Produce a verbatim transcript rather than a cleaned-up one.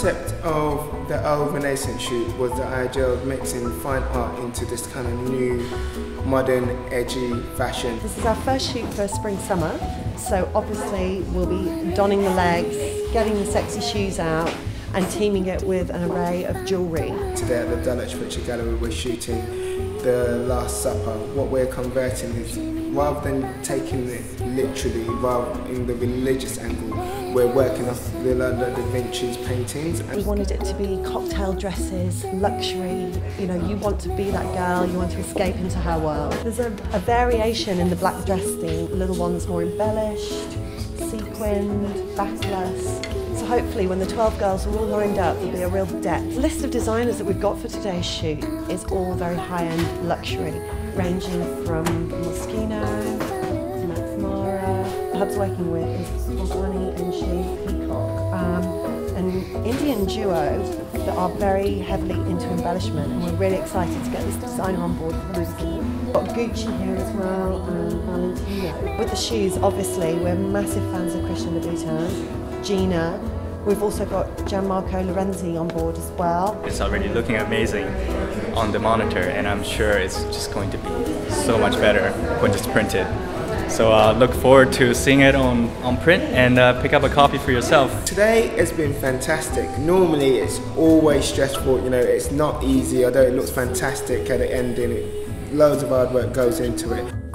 concept of the Old Renaissance shoot was the idea of mixing fine art into this kind of new, modern, edgy fashion. This is our first shoot for spring-summer, so obviously we'll be donning the legs, getting the sexy shoes out, and teaming it with an array of jewellery. Today at the Dulwich Picture Gallery we're shooting The Last Supper. What we're converting is, rather than taking it literally, rather in the religious angle, we're working off Leonardo da Vinci's paintings. We wanted it to be cocktail dresses, luxury, you know, you want to be that girl, you want to escape into her world. There's a, a variation in the black dress theme, little ones more embellished, sequined, backless. Hopefully when the twelve girls are all lined up, there'll be a real depth. The list of designers that we've got for today's shoot is all very high-end luxury, ranging from Moschino to Max Mara. Hub's working with is Pogani and Shane Peacock, um, an Indian duo that are very heavily into embellishment, and we're really excited to get this designer on board for the scheme. We've got Gucci here as well, and Valentino. With the shoes, obviously, we're massive fans of Christian Louboutin, Gina. We've also got Gianmarco Lorenzi on board as well. It's already looking amazing on the monitor, and I'm sure it's just going to be so much better when it's printed. So I uh, look forward to seeing it on, on print, and uh, pick up a copy for yourself. Today it's been fantastic. Normally it's always stressful, you know, it's not easy, although it looks fantastic at the ending. Loads of hard work goes into it.